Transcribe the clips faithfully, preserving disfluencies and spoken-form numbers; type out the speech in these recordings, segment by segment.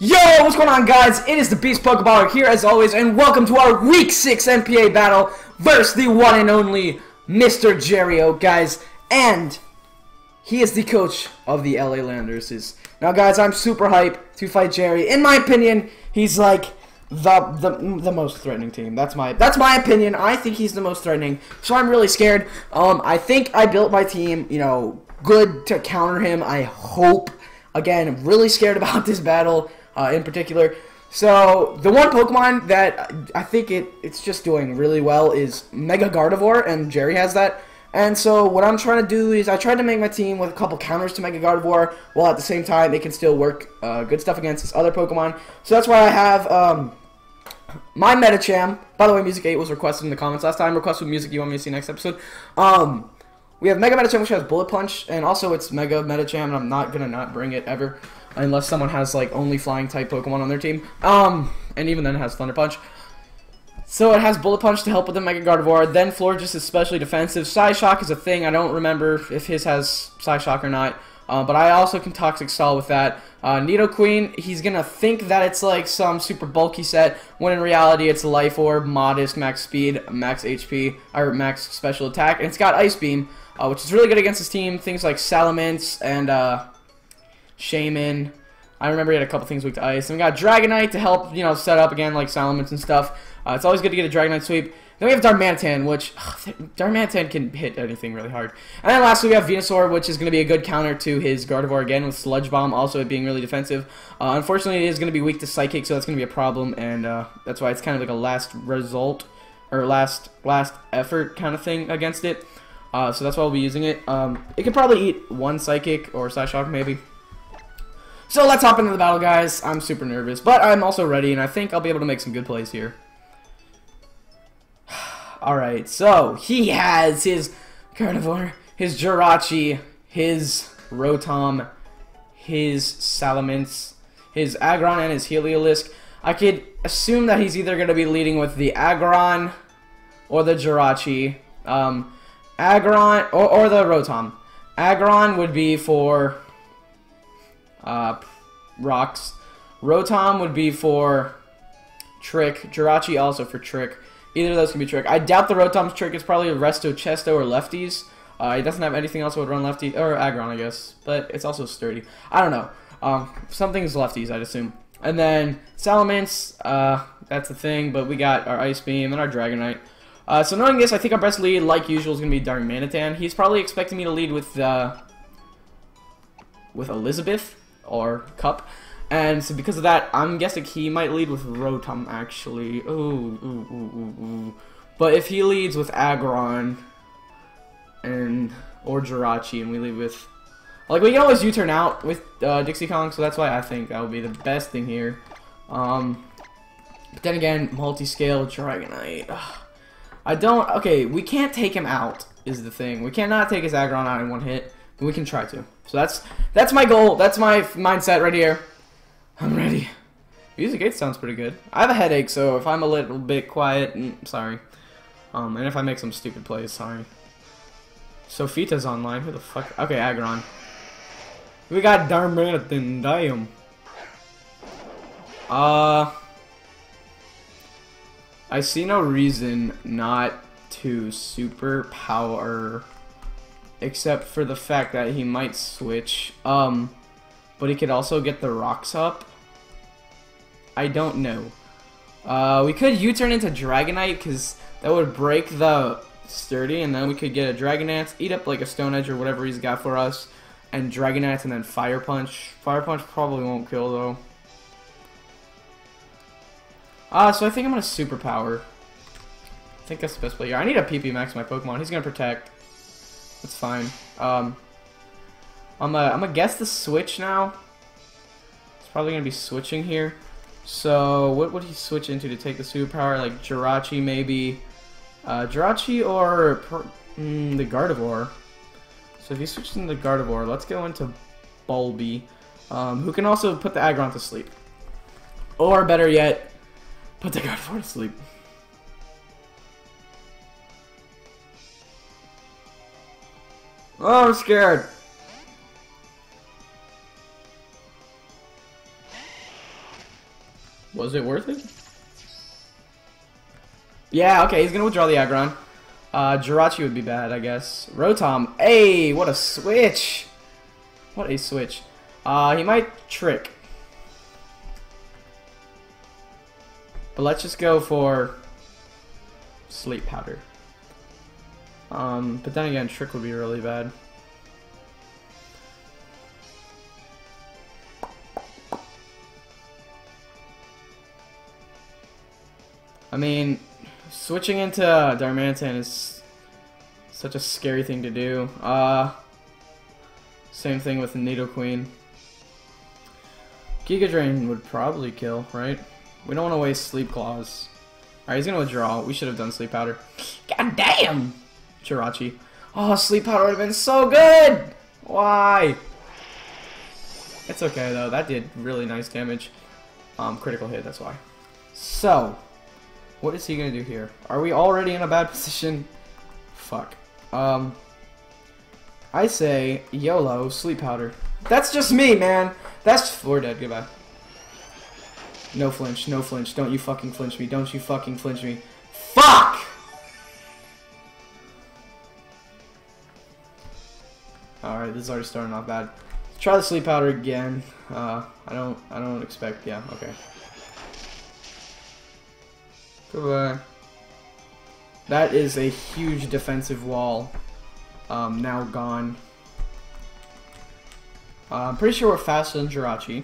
Yo, what's going on, guys? It is the Beast Pokeballer here as always, and welcome to our Week six N P A battle versus the one and only Mister Jerry Oak, guys. And he is the coach of the L A Landers. Now, guys, I'm super hyped to fight Jerry. In my opinion, he's like the, the the most threatening team. That's my that's my opinion. I think he's the most threatening, so I'm really scared. Um, I think I built my team, you know, good to counter him, I hope. Again, I'm really scared about this battle uh, in particular. So, the one Pokemon that I think it, it's just doing really well is Mega Gardevoir, and Jerry has that. And so, what I'm trying to do is I tried to make my team with a couple counters to Mega Gardevoir, while at the same time, it can still work uh, good stuff against this other Pokemon. So, that's why I have um, my Medicham. By the way, Music eight was requested in the comments last time. Request what music you want me to see next episode. Um... We have Mega Medicham, which has Bullet Punch, and also it's Mega Medicham, and I'm not going to not bring it ever, unless someone has, like, only Flying-type Pokemon on their team. Um, and even then it has Thunder Punch. So it has Bullet Punch to help with the Mega Gardevoir, then Florges is specially defensive. Psyshock is a thing, I don't remember if his has Psyshock or not, uh, but I also can Toxic Stall with that. Uh, Nidoqueen, he's going to think that it's, like, some super bulky set, when in reality it's Life Orb, Modest, Max Speed, Max H P, or Max Special Attack, and it's got Ice Beam. Uh, which is really good against his team. Things like Salamence and uh, Shaman. I remember he had a couple things weak to Ice. And we got Dragonite to help, you know, set up again, like Salamence and stuff. Uh, it's always good to get a Dragonite sweep. Then we have Darmanitan, which... Ugh, Darmanitan can hit anything really hard. And then lastly we have Venusaur, which is going to be a good counter to his Gardevoir again with Sludge Bomb, also it being really defensive. Uh, unfortunately, it is going to be weak to Psychic, so that's going to be a problem. And uh, that's why it's kind of like a last result, or last, last effort kind of thing against it. Uh, so that's why we'll be using it. Um, it could probably eat one Psychic or Psyshock, maybe. So let's hop into the battle, guys. I'm super nervous, but I'm also ready, and I think I'll be able to make some good plays here. Alright, so he has his Carnivore, his Jirachi, his Rotom, his Salamence, his Aggron, and his Heliolisk. I could assume that he's either going to be leading with the Aggron or the Jirachi. Um... Aggron, or, or the Rotom. Aggron would be for uh, rocks. Rotom would be for trick. Jirachi also for trick. Either of those can be trick. I doubt the Rotom's trick is probably Resto, Chesto, or lefties. Uh, it doesn't have anything else that would run lefty, or Aggron, I guess. But it's also sturdy. I don't know. Um, something's lefties, I'd assume. And then Salamence, uh, that's the thing. But we got our Ice Beam and our Dragonite. Uh, so knowing this, I think our best lead, like usual, is going to be Darmanitan. He's probably expecting me to lead with uh, with Elizabeth, or Cup. And so because of that, I'm guessing he might lead with Rotom, actually. Ooh, ooh, ooh, ooh, ooh. But if he leads with Aggron, and or Jirachi, and we lead with... Like, we can always U-turn out with uh, Dixie Kong, so that's why I think that would be the best thing here. Um, but then again, multi-scale Dragonite. Ugh. I don't... Okay, we can't take him out, is the thing. We cannot take his Aggron out in one hit, but we can try to. So that's that's my goal. That's my mindset right here. I'm ready. Music eight sounds pretty good. I have a headache, so if I'm a little bit quiet, mm, sorry. Um, and if I make some stupid plays, sorry. Sofita's online. Who the fuck... Okay, Aggron. We got Darmanitan. Damn. Uh... I see no reason not to super power, except for the fact that he might switch. Um, but he could also get the rocks up. I don't know. Uh, we could U-turn into Dragonite because that would break the sturdy, and then we could get a Dragonance, eat up like a Stone Edge or whatever he's got for us, and Dragonance, and then Fire Punch. Fire Punch probably won't kill though. Ah, uh, so I think I'm going to superpower. I think that's the best play here. I need a P P Max my Pokemon. He's going to protect. That's fine. Um, I'm going to guess the switch now. It's probably going to be switching here. So what would he switch into to take the superpower? Like Jirachi maybe. Uh, Jirachi or per, mm, the Gardevoir. So if he switches into the Gardevoir, let's go into Bulby. Um, who can also put the Aggron to sleep. Or better yet... Put the Gardevoir to sleep. Oh, I'm scared. Was it worth it? Yeah, okay, he's gonna withdraw the Aggron. Uh, Jirachi would be bad, I guess. Rotom, hey, what a switch! What a switch. Uh, he might trick. But let's just go for Sleep Powder. Um, but then again, trick would be really bad. I mean, switching into Darmanitan is such a scary thing to do. Uh, same thing with Nidoqueen. Giga Drain would probably kill, right? We don't want to waste Sleep Claws. Alright, he's gonna withdraw. We should have done Sleep Powder. God damn! Jirachi. Oh, Sleep Powder would have been so good! Why? It's okay though, that did really nice damage. Um, critical hit, that's why. So, what is he gonna do here? Are we already in a bad position? Fuck. Um, I say YOLO, Sleep Powder. That's just me, man! That's- We're dead, goodbye. No flinch, no flinch, don't you fucking flinch me, don't you fucking flinch me. Fuck! Alright, this is already starting off bad. Try the Sleep Powder again. Uh, I don't- I don't expect- yeah, okay. Goodbye. That is a huge defensive wall. Um, now gone. Uh, I'm pretty sure we're faster than Jirachi.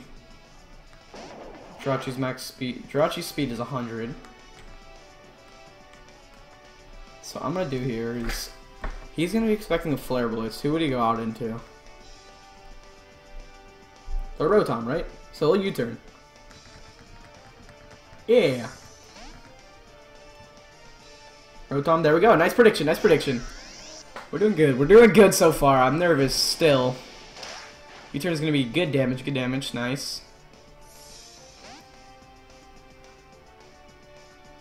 Jirachi's max speed. Jirachi's speed is one hundred. So I'm gonna do here is he's gonna be expecting a Flare Blitz. Who would he go out into? The Rotom, right? So a U-turn. Yeah. Rotom, there we go. Nice prediction, nice prediction. We're doing good. We're doing good so far. I'm nervous still. U-turn is going to be good damage, good damage. Nice.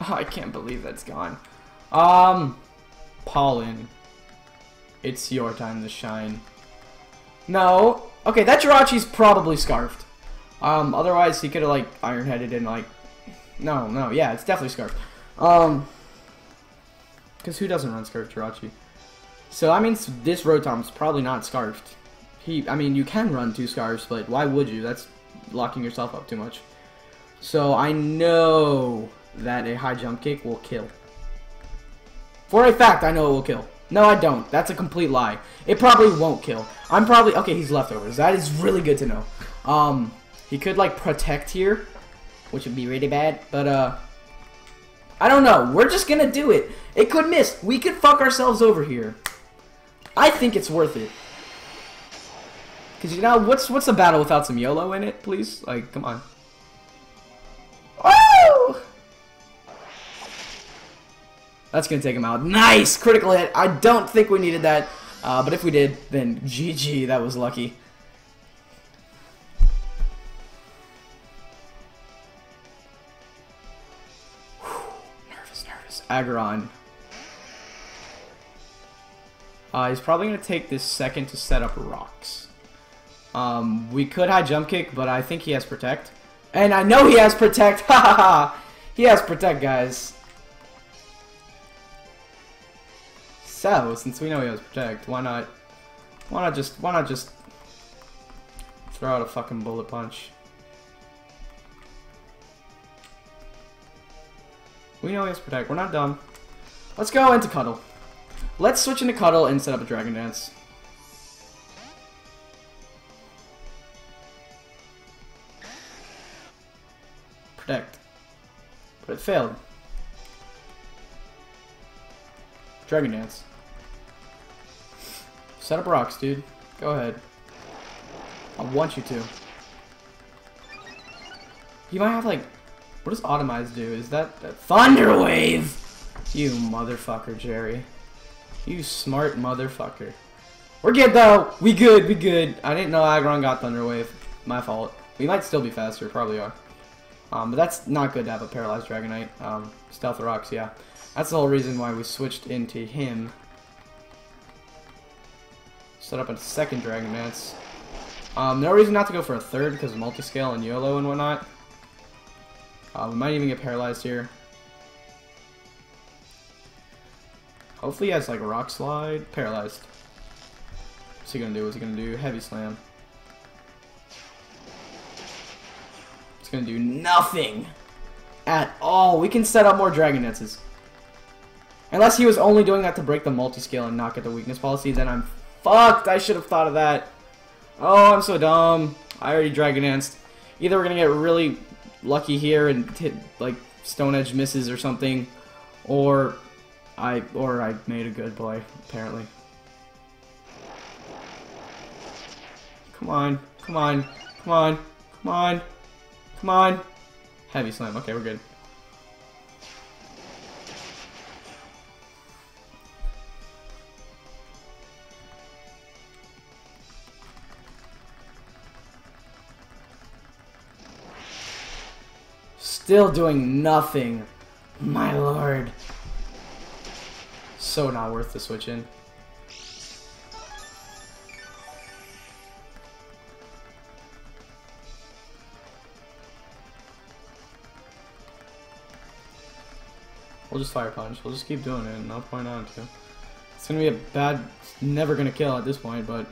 Oh, I can't believe that's gone. Um, Pollen. It's your time to shine. No. Okay, that Jirachi's probably scarfed. Um, otherwise he could have like iron-headed and like... No, no, yeah, it's definitely scarfed. Um... Because who doesn't run Scarf Jirachi? So that means this Rotom's probably not Scarfed. He, I mean, you can run two Scarves, but why would you? That's locking yourself up too much. So I know that a high jump kick will kill. For a fact, I know it will kill. No, I don't. That's a complete lie. It probably won't kill. I'm probably... Okay, he's Leftovers. That is really good to know. Um, he could, like, Protect here, which would be really bad, but, uh... I don't know. We're just gonna do it. It could miss. We could fuck ourselves over here. I think it's worth it. Cause you know what's what's a battle without some YOLO in it, please? Like, come on. Oh! That's gonna take him out. Nice critical hit. I don't think we needed that, uh, but if we did, then G G. That was lucky. Aggron. Uh, he's probably going to take this second to set up rocks. Um, we could high jump kick, but I think he has protect. And I know he has protect! Ha ha ha! He has protect, guys. So, since we know he has protect, why not... Why not just... Why not just... throw out a fucking bullet punch. We know he has protect. We're not dumb. Let's go into Cuddle. Let's switch into Cuddle and set up a Dragon Dance. Protect. But it failed. Dragon Dance. Set up rocks, dude. Go ahead. I want you to. You might have like... What does Automize do? Is that a Thunder Wave? You motherfucker, Jerry. You smart motherfucker. We're good though. We good. We good. I didn't know Aggron got Thunder Wave. My fault. We might still be faster. Probably are. Um, but that's not good to have a paralyzed Dragonite. Um, Stealth Rocks. Yeah, that's the whole reason why we switched into him. Set up a second Dragon Dance. Um, no reason not to go for a third because of multiscale and YOLO and whatnot. Uh, we might even get paralyzed here. Hopefully he has like Rock Slide. Paralyzed. What's he gonna do? What's he gonna do? Heavy Slam. It's gonna do nothing at all. We can set up more Dragonettes. Unless he was only doing that to break the multi-scale and not get the weakness policy, then I'm fucked. I should have thought of that. Oh, I'm so dumb. I already Dragonettes. Either we're gonna get really lucky here and hit like Stone Edge misses or something, or I or I made a good play apparently. Come on, come on, come on, come on, come on. Heavy Slam. Okay, we're good. Still doing nothing. My lord. So not worth the switch in. We'll just Fire Punch. We'll just keep doing it. No point on to. It's gonna be a bad. It's never gonna kill at this point, but.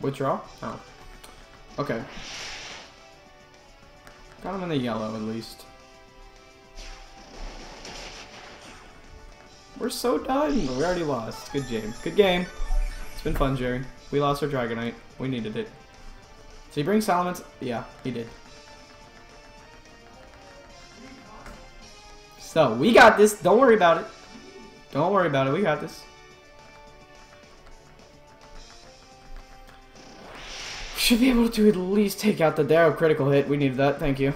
Withdraw? Oh. Okay. Got him in the yellow, at least. We're so done. We already lost. Good game. Good game. It's been fun, Jerry. We lost our Dragonite. We needed it. Did he bring Salamence? Yeah, he did. So, we got this. Don't worry about it. Don't worry about it. We got this. Should be able to at least take out the Darrow critical hit. We need that. Thank you.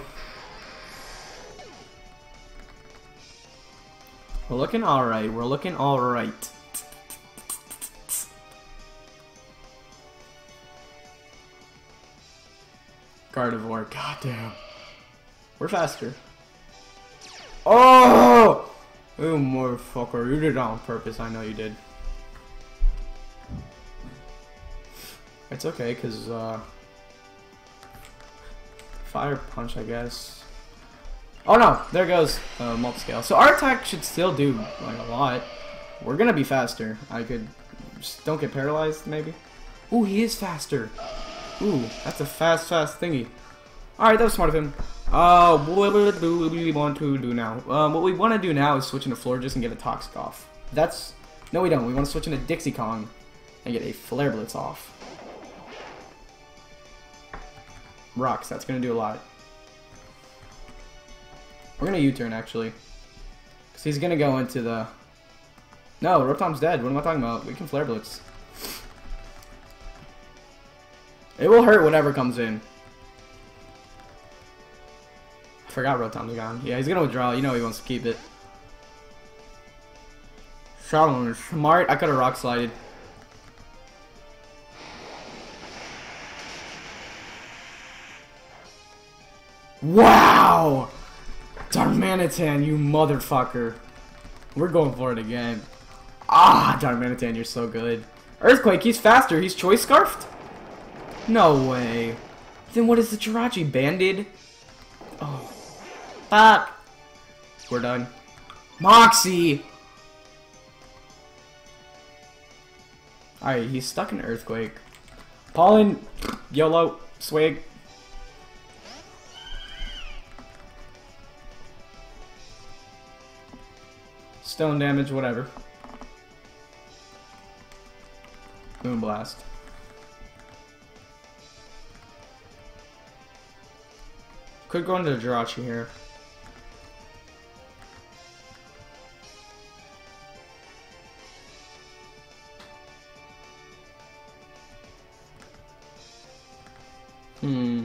We're looking all right. We're looking all right. Gardevoir. Goddamn. We're faster. Oh! Oh, motherfucker. You did it on purpose. I know you did. It's okay, because, uh, Fire Punch, I guess. Oh, no! There goes uh, multi-scale. So our attack should still do, like, a lot. We're gonna be faster. I could... Just don't get paralyzed, maybe? Ooh, he is faster! Ooh, that's a fast, fast thingy. Alright, that was smart of him. Uh, what do we want to do now? Um, what we want to do now is switch into Florges and get a Toxic off. That's... No, we don't. We want to switch into Dixie Kong and get a Flare Blitz off. Rocks, that's going to do a lot. We're going to U-turn, actually. Because he's going to go into the... No, Rotom's dead. What am I talking about? We can Flare Blitz. It will hurt whatever comes in. Forgot Rotom's gone. Yeah, he's going to withdraw. You know he wants to keep it. Solomon, smart. I could have Rock Slided. Wow! Darmanitan, you motherfucker. We're going for it again. Ah, Darmanitan, you're so good. Earthquake, he's faster. He's Choice Scarfed? No way. Then what is the Jirachi? Banded? Oh. Fuck. We're done. Moxie! Alright, he's stuck in Earthquake. Pollen, YOLO, Swig. Stone damage, whatever. Moonblast. Could go into Jirachi here. Hmm.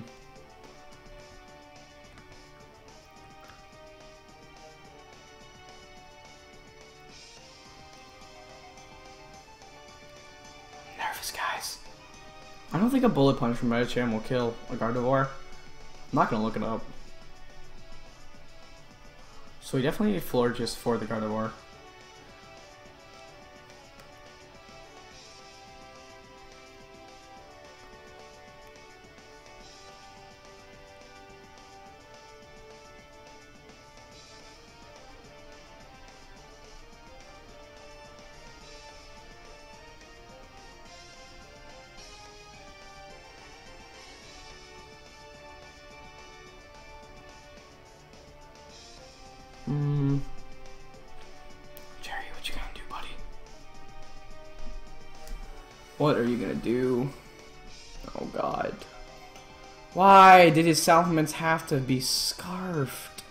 I don't think a Bullet Punch from Medicham will kill a Gardevoir. I'm not going to look it up. So we definitely need Florges for the Gardevoir. Hmm. Jerry, what you gonna do, buddy? What are you gonna do? Oh god. Why did his supplements have to be scarfed?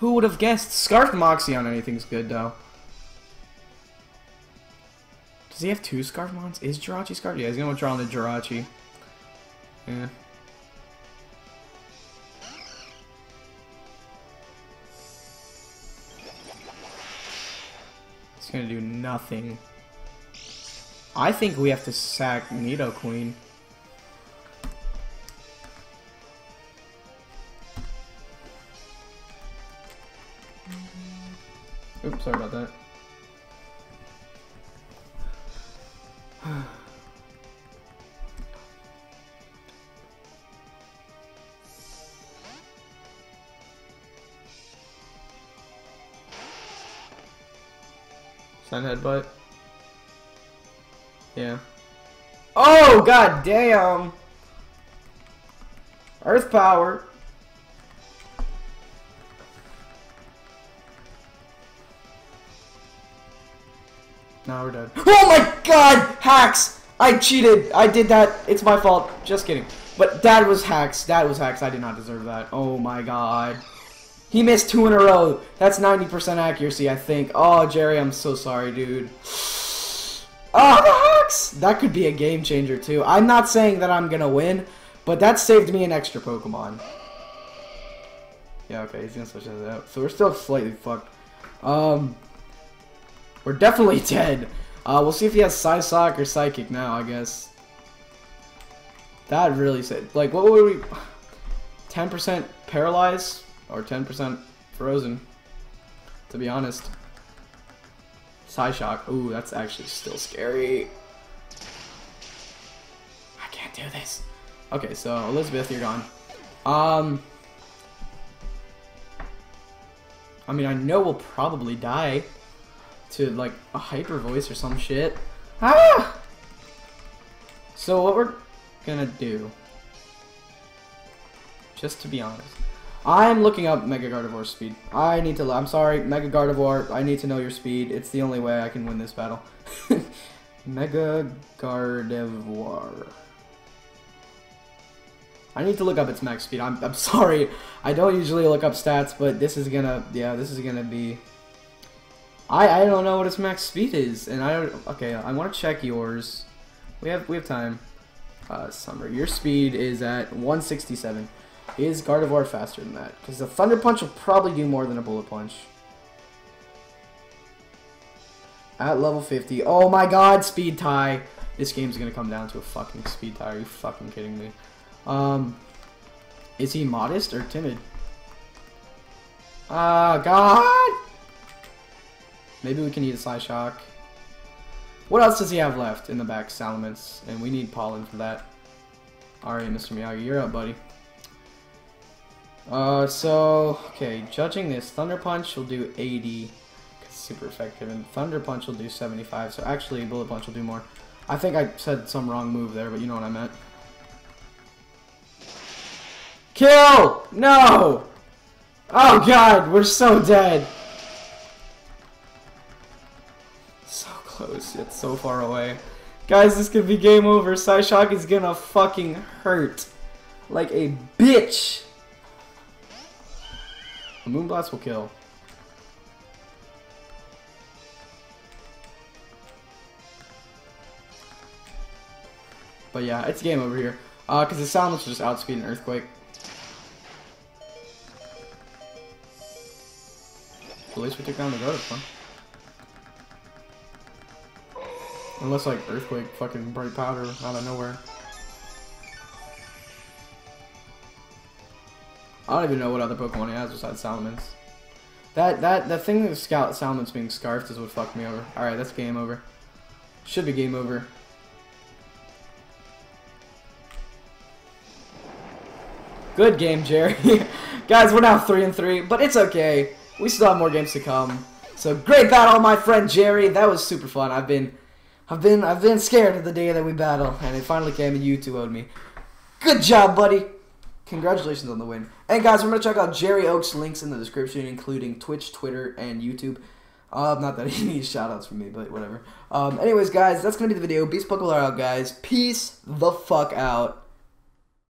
Who would have guessed? Scarfed Moxie on anything's good, though. Does he have two Scarf Mons? Is Jirachi scarfed? Yeah, he's gonna withdraw on the Jirachi. Yeah. It's gonna do nothing. I think we have to sack Nidoqueen. Oops, sorry about that. Sun headbutt. Yeah. Oh god damn! Earth power. No, we're dead. Oh my god! Hacks! I cheated! I did that. It's my fault. Just kidding. But that was hacks. That was hacks. I did not deserve that. Oh my god. He missed two in a row. That's ninety percent accuracy, I think. Oh, Jerry, I'm so sorry, dude. Oh, the hacks! That could be a game changer, too. I'm not saying that I'm going to win, but that saved me an extra Pokemon. Yeah, okay, he's going to switch that out. So we're still slightly fucked. Um, we're definitely dead. Uh, we'll see if he has Psysock or Psychic now, I guess. That really saved... Like, what would we... ten percent Paralyze? Or ten percent Frozen, to be honest. Psyshock. Ooh, that's actually still scary. I can't do this. Okay, so Elizabeth, you're gone. Um, I mean, I know we'll probably die to, like, a Hyper Voice or some shit. Ah! So what we're gonna do, just to be honest, I'm looking up Mega Gardevoir's speed. I need to... I'm sorry, Mega Gardevoir. I need to know your speed. It's the only way I can win this battle. Mega Gardevoir. I need to look up its max speed. I'm, I'm sorry. I don't usually look up stats, but this is gonna... Yeah, this is gonna be... I, I don't know what its max speed is, and I don't... Okay, I want to check yours. We have, we have time. Uh, Summer, your speed is at one sixty-seven. Is Gardevoir faster than that? Because the Thunder Punch will probably do more than a Bullet Punch. At level fifty. Oh my god, speed tie. This game's going to come down to a fucking speed tie. Are you fucking kidding me? Um, is he modest or timid? Ah, uh, god! Maybe we can eat a Psyshock. What else does he have left in the back? Salamence. And we need Pollen for that. Alright, Mister Miyagi, you're up, buddy. Uh, so, okay, judging this, Thunder Punch will do eighty, because it's super effective, and Thunder Punch will do seventy-five, so actually Bullet Punch will do more. I think I said some wrong move there, but you know what I meant. Kill! No! Oh god, we're so dead! So close, yet so far away. Guys, this could be game over. Psyshock is gonna fucking hurt. Like a bitch! Moonblast will kill. But yeah, it's game over here. Uh, because the Salamence will just outspeed an Earthquake. At least we took down the Gardevoir. Unless, like, Earthquake fucking Bright Powder out of nowhere. I don't even know what other Pokemon he has besides Salamence. That that that thing that Scout Salamence being scarfed is what fucked me over. All right, that's game over. Should be game over. Good game, Jerry. Guys, we're now three and three, but it's okay. We still have more games to come. So great battle, my friend Jerry. That was super fun. I've been, I've been, I've been scared of the day that we battle, and it finally came, and you two owed me. Good job, buddy. Congratulations on the win. And guys, remember to check out Jerry Oak's links in the description, including Twitch, Twitter, and YouTube. Um, not that he needs shoutouts from me, but whatever. Um, anyways, guys, that's gonna be the video. Beast Pokeballer out, guys. Peace the fuck out.